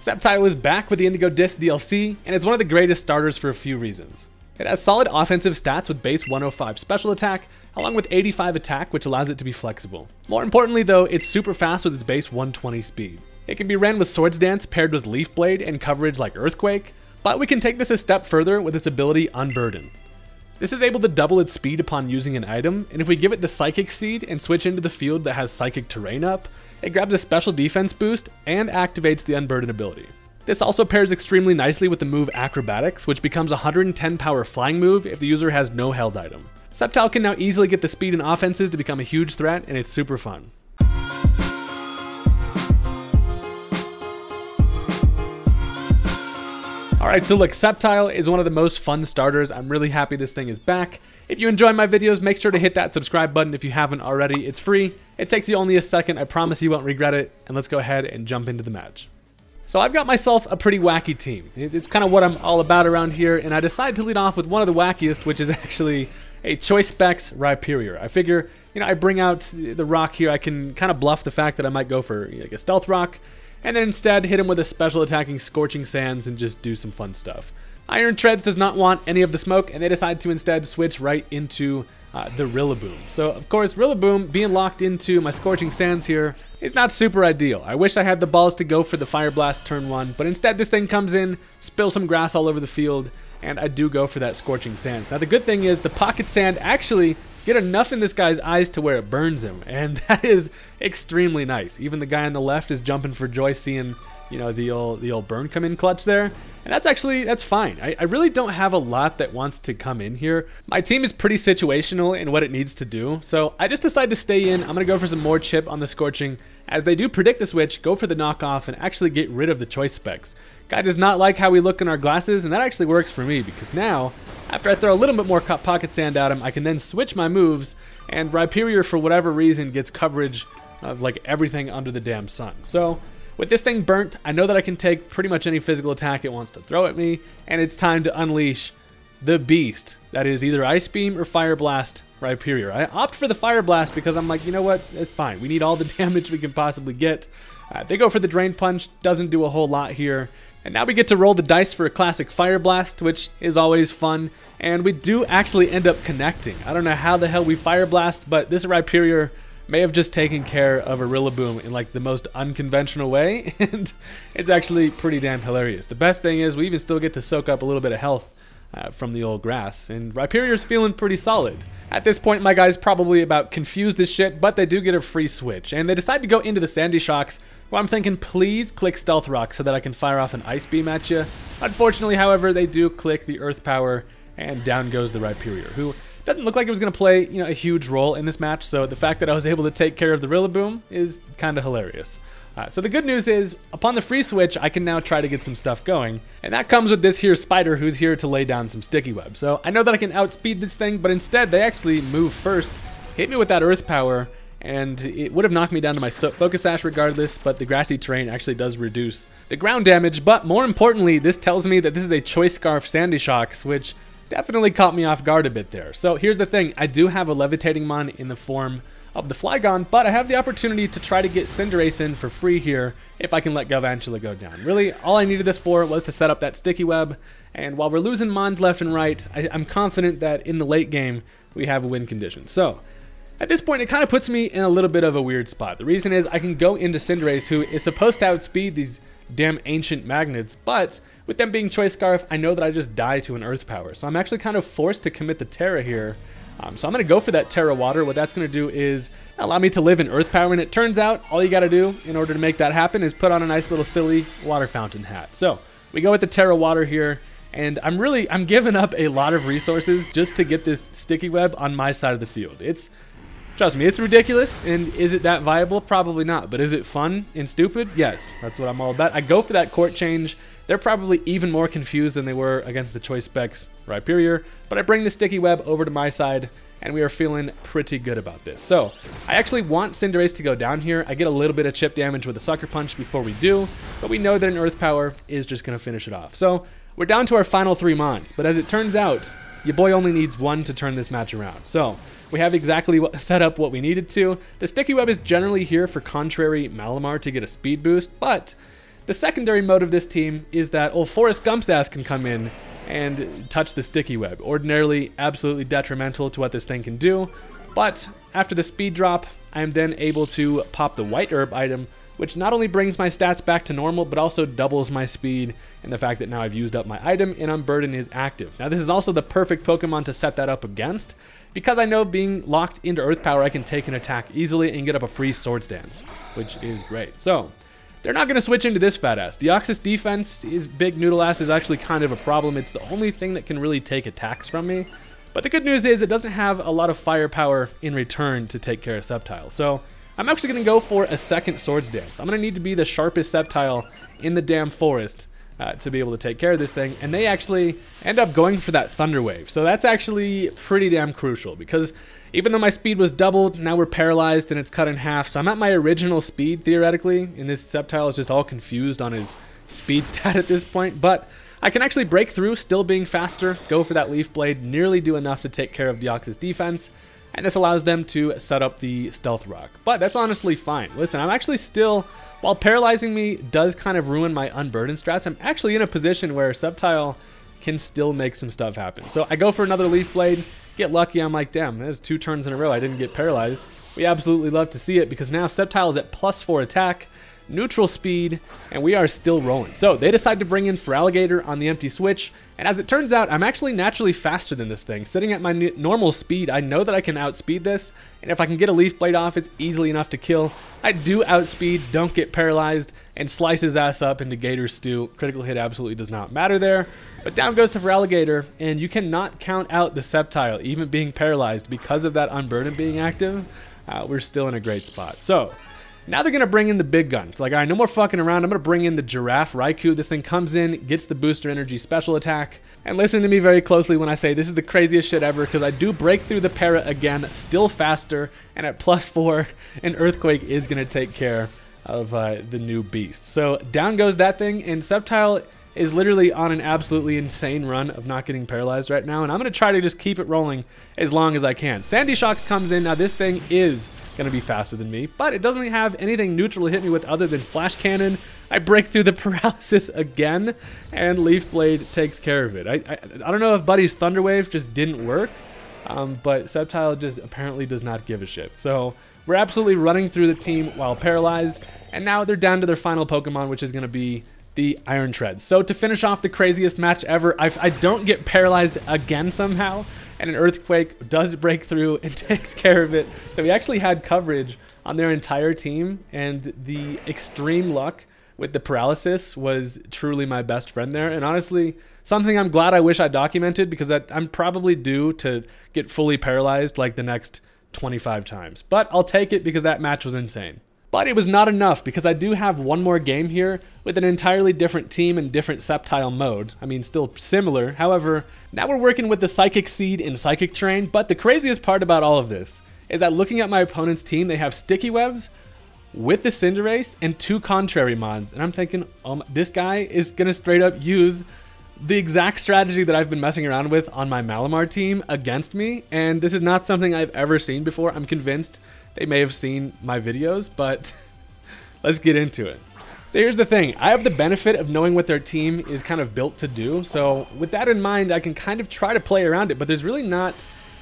Sceptile is back with the Indigo Disk DLC, and it's one of the greatest starters for a few reasons. It has solid offensive stats with base 105 special attack, along with 85 attack, which allows it to be flexible. More importantly though, it's super fast with its base 120 speed. It can be ran with Swords Dance paired with Leaf Blade and coverage like Earthquake, but we can take this a step further with its ability Unburden. This is able to double its speed upon using an item, and if we give it the Psychic Seed and switch into the field that has Psychic Terrain up, it grabs a special defense boost and activates the Unburden ability. This also pairs extremely nicely with the move Acrobatics, which becomes a 110 power flying move if the user has no held item. Sceptile can now easily get the speed and offenses to become a huge threat, and it's super fun. Alright, so look, Sceptile is one of the most fun starters. I'm really happy this thing is back. If you enjoy my videos, make sure to hit that subscribe button if you haven't already. It's free. It takes you only a second. I promise you won't regret it. And let's go ahead and jump into the match. So I've got myself a pretty wacky team. It's kind of what I'm all about around here, and I decided to lead off with one of the wackiest, which is actually a Choice Specs Rhyperior. I figure, you know, I bring out the rock here. I can kind of bluff the fact that I might go for like a Stealth Rock, and then instead hit him with a special attacking Scorching Sands and just do some fun stuff. Iron Treads does not want any of the smoke, and they decide to instead switch right into the Rillaboom. So of course, Rillaboom being locked into my Scorching Sands here is not super ideal. I wish I had the balls to go for the Fire Blast turn one, but instead this thing comes in, spills some grass all over the field, and I do go for that Scorching Sands. Now the good thing is the Pocket Sand actually get enough in this guy's eyes to where it burns him, and that is extremely nice. Even the guy on the left is jumping for joy seeing, you know, the old burn come in clutch there, and that's fine. I really don't have a lot that wants to come in here. My team is pretty situational in what it needs to do, so I just decide to stay in. I'm gonna go for some more chip on the Scorching, as they do predict the switch, go for the Knockoff, and actually get rid of the Choice Specs. Guy does not like how we look in our glasses, and that actually works for me, because now, after I throw a little bit more Pocket Sand at him, I can then switch my moves, and Rhyperior, for whatever reason, gets coverage of like everything under the damn sun. So with this thing burnt, I know that I can take pretty much any physical attack it wants to throw at me, and it's time to unleash the beast. That is either Ice Beam or Fire Blast Rhyperior. I opt for the Fire Blast because I'm like, you know what, it's fine. We need all the damage we can possibly get. They go for the Drain Punch, doesn't do a whole lot here. And now we get to roll the dice for a classic Fire Blast, which is always fun. And we do actually end up connecting. I don't know how the hell we Fire Blast, but this Rhyperior may have just taken care of a Rillaboom in like the most unconventional way, and it's actually pretty damn hilarious. The best thing is we even still get to soak up a little bit of health from the old grass, and Rhyperior's feeling pretty solid. At this point, my guy's probably about confused as shit, but they do get a free switch, and they decide to go into the Sandy Shocks, where I'm thinking, please click Stealth Rock so that I can fire off an Ice Beam at you. Unfortunately, however, they do click the Earth Power, and down goes the Rhyperior, who doesn't look like it was going to play, you know, a huge role in this match, so the fact that I was able to take care of the Rillaboom is kind of hilarious. So the good news is, upon the free switch, I can now try to get some stuff going, and that comes with this here spider who's here to lay down some Sticky Web. So I know that I can outspeed this thing, but instead they actually move first, hit me with that Earth Power, and it would have knocked me down to my Focus Sash regardless, but the grassy terrain actually does reduce the ground damage. But more importantly, this tells me that this is a Choice Scarf Sandy Shocks, which definitely caught me off guard a bit there. So here's the thing, I do have a Levitating Mon in the form of the Flygon, but I have the opportunity to try to get Cinderace in for free here if I can let Galvantula go down. Really, all I needed this for was to set up that Sticky Web, and while we're losing Mons left and right, I'm confident that in the late game, we have a win condition. So at this point, it kind of puts me in a little bit of a weird spot. The reason is I can go into Cinderace, who is supposed to outspeed these damn ancient magnets, but with them being Choice Scarf, I know that I just die to an Earth Power. So I'm actually kind of forced to commit the Terra here. So I'm going to go for that Terra Water. What that's going to do is allow me to live in Earth Power. And it turns out all you got to do in order to make that happen is put on a nice little silly water fountain hat. So we go with the Terra Water here. And I'm giving up a lot of resources just to get this Sticky Web on my side of the field. It's, trust me, it's ridiculous. And is it that viable? Probably not. But is it fun and stupid? Yes, that's what I'm all about. I go for that Court Change. They're probably even more confused than they were against the Choice Specs Rhyperior, but I bring the Sticky Web over to my side, and we are feeling pretty good about this. So I actually want Cinderace to go down here. I get a little bit of chip damage with a Sucker Punch before we do, but we know that an Earth Power is just going to finish it off. So we're down to our final three Mons, but as it turns out, your boy only needs one to turn this match around. So we have exactly set up what we needed to. The Sticky Web is generally here for Contrary Malamar to get a speed boost, but The secondary mode of this team is that old Forrest Gump's ass can come in and touch the Sticky Web. Ordinarily, absolutely detrimental to what this thing can do, but after the speed drop, I am then able to pop the White Herb item, which not only brings my stats back to normal, but also doubles my speed, and the fact that now I've used up my item and Unburden is active. Now this is also the perfect Pokemon to set that up against, because I know being locked into Earth Power, I can take an attack easily and get up a free Swords Dance, which is great. So, they're not going to switch into this fat ass. Deoxys defense, his big noodle ass, is actually kind of a problem. It's the only thing that can really take attacks from me. But the good news is it doesn't have a lot of firepower in return to take care of Sceptile. So I'm actually going to go for a second Swords Dance. I'm going to need to be the sharpest Sceptile in the damn forest to be able to take care of this thing. And they actually end up going for that Thunder Wave. So that's actually pretty damn crucial, because even though my speed was doubled, now we're paralyzed and it's cut in half. So I'm at my original speed, theoretically, and this Sceptile is just all confused on his speed stat at this point. But I can actually break through, still being faster, go for that Leaf Blade, nearly do enough to take care of Deoxys' defense, and this allows them to set up the Stealth Rock. But that's honestly fine. Listen, I'm actually still, while paralyzing me does kind of ruin my Unburden strats, I'm actually in a position where Sceptile can still make some stuff happen. So I go for another Leaf Blade, get lucky, I'm like, damn, that was 2 turns in a row I didn't get paralyzed. We absolutely love to see it, because now Sceptile is at +4 attack, neutral speed, and we are still rolling. So they decide to bring in Feraligator on the empty switch, and as it turns out, I'm actually naturally faster than this thing. Sitting at my normal speed, I know that I can outspeed this, and if I can get a Leaf Blade off, it's easily enough to kill. I do outspeed, don't get paralyzed, and slice his ass up into Gator Stew. Critical hit absolutely does not matter there. But down goes the Feraligator, and you cannot count out the Sceptile, even being paralyzed, because of that Unburden being active. We're still in a great spot. So now they're going to bring in the big guns. Like, all right, no more fucking around. I'm going to bring in the Giraffe Raikou. This thing comes in, gets the Booster Energy special attack. And listen to me very closely when I say this is the craziest shit ever, because I do break through the para again, still faster, and at +4, an Earthquake is going to take care of the new beast. So down goes that thing, and Sceptile is literally on an absolutely insane run of not getting paralyzed right now, and I'm going to try to just keep it rolling as long as I can. Sandy Shocks comes in. Now this thing is going to be faster than me, but it doesn't have anything neutral to hit me with other than Flash Cannon. I break through the paralysis again, and Leaf Blade takes care of it. I don't know if Buddy's Thunder Wave just didn't work, but Sceptile just apparently does not give a shit. So we're absolutely running through the team while paralyzed, and now they're down to their final Pokemon, which is going to be the Iron Treads. So to finish off the craziest match ever, I don't get paralyzed again somehow, and an Earthquake does break through and takes care of it. So we actually had coverage on their entire team, and the extreme luck with the paralysis was truly my best friend there, and honestly something I'm glad I wish I documented, because that I'm probably due to get fully paralyzed like the next 25 times. But I'll take it, because that match was insane. But it was not enough, because I do have one more game here with an entirely different team and different Sceptile mode. I mean, still similar. However, now we're working with the Psychic Seed and Psychic Terrain. But the craziest part about all of this is that looking at my opponent's team, they have Sticky Webs with the Cinderace and 2 contrary mods. And I'm thinking, oh, this guy is going to straight up use the exact strategy that I've been messing around with on my Malamar team against me. And this is not something I've ever seen before. I'm convinced they may have seen my videos, but let's get into it. So here's the thing. I have the benefit of knowing what their team is kind of built to do. So with that in mind, I can kind of try to play around it, but there's really not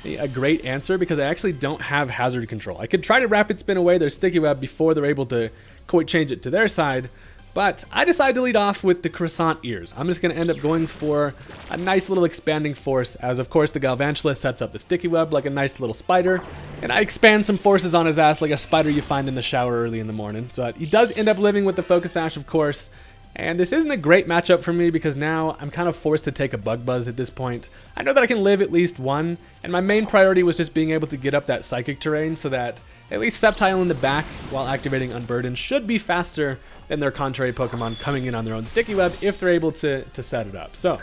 a great answer, because I actually don't have hazard control. I could try to rapid spin away their Sticky Web before they're able to court change it to their side, but I decide to lead off with the Croissant Ears. I'm just going to end up going for a nice little Expanding Force, as of course the Galvantula sets up the Sticky Web like a nice little spider, and I expand some forces on his ass like a spider you find in the shower early in the morning. But he does end up living with the Focus Sash, of course, and this isn't a great matchup for me, because now I'm kind of forced to take a Bug Buzz at this point. I know that I can live at least one, and my main priority was just being able to get up that Psychic Terrain so that at least Sceptile in the back, while activating Unburden, should be faster than their contrary Pokemon coming in on their own Sticky Web if they're able to set it up. So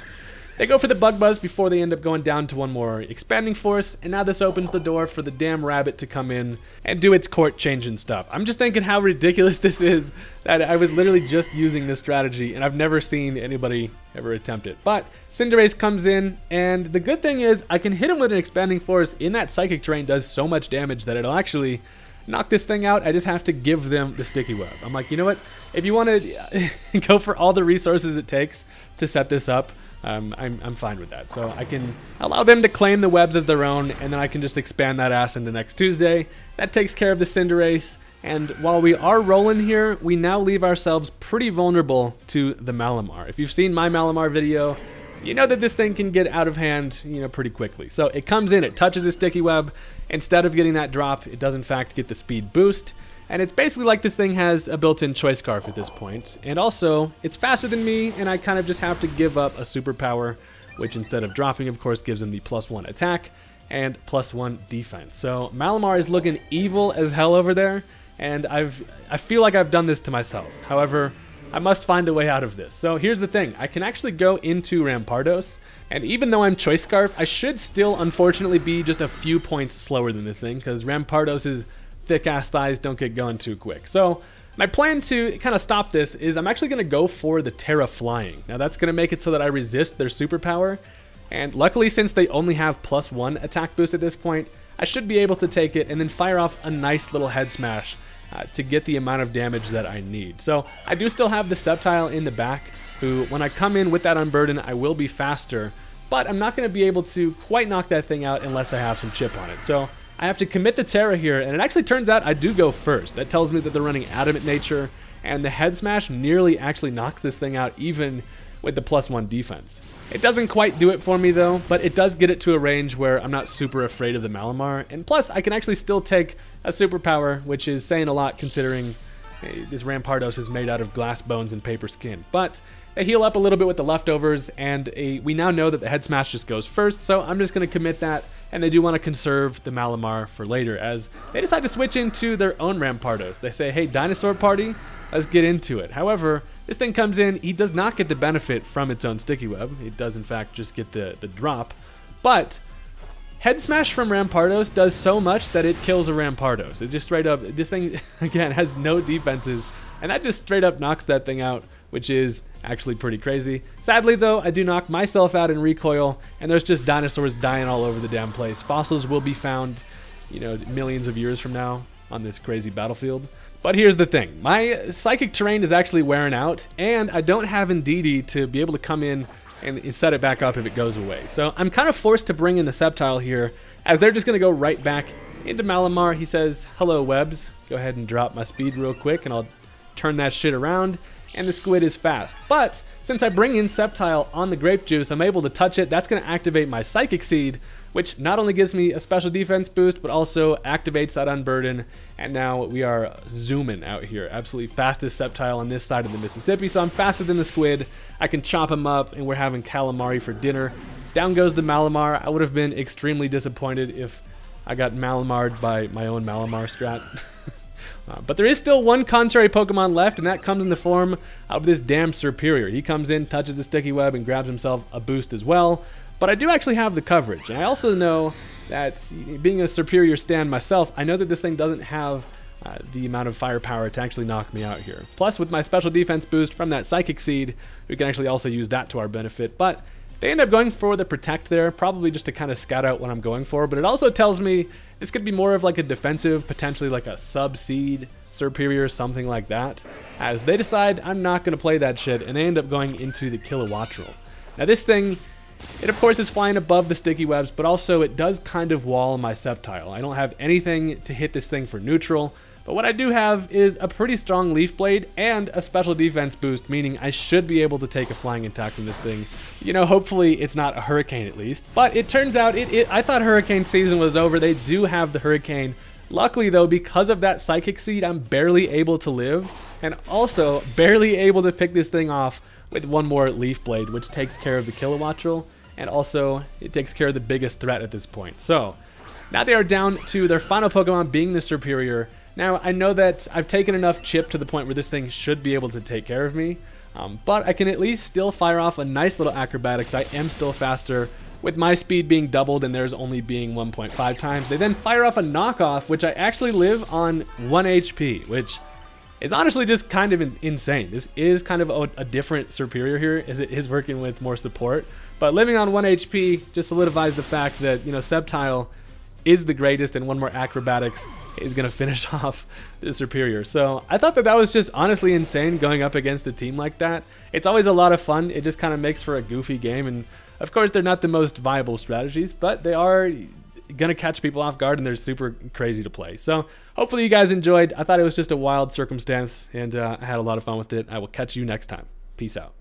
they go for the Bug Buzz before they end up going down to one more Expanding Force, and now this opens the door for the damn rabbit to come in and do its court change and stuff. I'm just thinking how ridiculous this is, that I was literally just using this strategy and I've never seen anybody ever attempt it. But Cinderace comes in, and the good thing is I can hit him with an Expanding Force, in that Psychic Terrain does so much damage that it'll actually knock this thing out, I just have to give them the Sticky Web. I'm like, you know what? If you want to go for all the resources it takes to set this up, I'm fine with that. So I can allow them to claim the webs as their own, and then I can just expand that ass into next Tuesday. That takes care of the Cinderace. And while we are rolling here, we now leave ourselves pretty vulnerable to the Malamar. If you've seen my Malamar video, you know that this thing can get out of hand, you know, pretty quickly. So it comes in, it touches the Sticky Web. Instead of getting that drop, it does in fact get the speed boost. And it's basically like this thing has a built-in Choice Scarf at this point. And also, it's faster than me, and I kind of just have to give up a superpower, which instead of dropping, of course, gives him the +1 attack and +1 defense. So Malamar is looking evil as hell over there, and I feel like I've done this to myself. However, I must find a way out of this. So here's the thing, I can actually go into Rampardos, and even though I'm Choice Scarf, I should still unfortunately be just a few points slower than this thing, because Rampardos' thick ass thighs don't get going too quick. So my plan to kind of stop this is I'm actually gonna go for the Terra Flying. Now that's gonna make it so that I resist their superpower, and luckily since they only have +1 attack boost at this point, I should be able to take it and then fire off a nice little Head Smash to get the amount of damage that I need. So I do still have the Sceptile in the back, who when I come in with that Unburden, I will be faster, but I'm not gonna be able to quite knock that thing out unless I have some chip on it. So I have to commit the Terra here, and it actually turns out I do go first. That tells me that they're running Adamant Nature, and the Head Smash nearly actually knocks this thing out even with the +1 defense. It doesn't quite do it for me though, but it does get it to a range where I'm not super afraid of the Malamar, and plus I can actually still take a superpower, which is saying a lot considering this Rampardos is made out of glass bones and paper skin. But they heal up a little bit with the leftovers, and we now know that the Head Smash just goes first, so I'm just gonna commit that, and they do wanna conserve the Malamar for later as they decide to switch into their own Rampardos. They say, hey, dinosaur party, let's get into it. However, this thing comes in, he does not get the benefit from its own Sticky Web. It does in fact just get the drop, but Head Smash from Rampardos does so much that it kills a Rampardos. It just straight up, this thing again has no defenses, and that just straight up knocks that thing out, which is actually pretty crazy. Sadly though, I do knock myself out in recoil, and there's just dinosaurs dying all over the damn place. Fossils will be found, you know, millions of years from now on this crazy battlefield. But here's the thing, my Psychic Terrain is actually wearing out, and I don't have Indeedee to be able to come in and set it back up if it goes away. So I'm kind of forced to bring in the Sceptile here, as they're just gonna go right back into Malamar. He says, hello webs, go ahead and drop my speed real quick and I'll turn that shit around. And the squid is fast, but since I bring in Sceptile on the grape juice, I'm able to touch it. That's gonna activate my Psychic Seed, which not only gives me a special defense boost, but also activates that Unburden. And now we are zooming out here. Absolutely fastest Sceptile on this side of the Mississippi. So I'm faster than the squid. I can chop him up, and we're having calamari for dinner. Down goes the Malamar. I would have been extremely disappointed if I got Malamar'd by my own Malamar strat. But there is still one contrary Pokemon left, and that comes in the form of this damn Rhyperior. He comes in, touches the Sticky Web, and grabs himself a boost as well. But I do actually have the coverage, and I also know that being a Superior stand myself, I know that this thing doesn't have the amount of firepower to actually knock me out here. Plus with my special defense boost from that Psychic Seed, we can actually also use that to our benefit, but they end up going for the Protect there, probably just to kind of scout out what I'm going for, but it also tells me this could be more of like a defensive, potentially like a sub-seed Superior, something like that, as they decide I'm not gonna play that shit, and they end up going into the Kilowattrel. Now this thing, it of course is flying above the Sticky Webs, but also it does kind of wall my Sceptile. I don't have anything to hit this thing for neutral, but what I do have is a pretty strong Leaf Blade and a special defense boost, meaning I should be able to take a flying attack from this thing. You know, hopefully it's not a Hurricane at least, but it turns out I thought Hurricane season was over. They do have the Hurricane. Luckily though, because of that Psychic Seed, I'm barely able to live, and also barely able to pick this thing off with one more Leaf Blade, which takes care of the Kilowattrel, and also it takes care of the biggest threat at this point. So now they are down to their final Pokemon being the Superior. Now I know that I've taken enough chip to the point where this thing should be able to take care of me, but I can at least still fire off a nice little Acrobatics. I am still faster, with my speed being doubled and theirs only being 1.5 times. They then fire off a Knockoff, which I actually live on 1 HP, which is honestly just kind of insane. This is kind of a different Superior here, as it is working with more support. But living on 1 HP just solidifies the fact that, you know, Sceptile is the greatest, and one more Acrobatics is going to finish off the Rhyperior. So I thought that that was just honestly insane going up against a team like that. It's always a lot of fun. It just kind of makes for a goofy game, and of course they're not the most viable strategies, but they are going to catch people off guard, and they're super crazy to play. So hopefully you guys enjoyed. I thought it was just a wild circumstance, and I had a lot of fun with it. I will catch you next time. Peace out.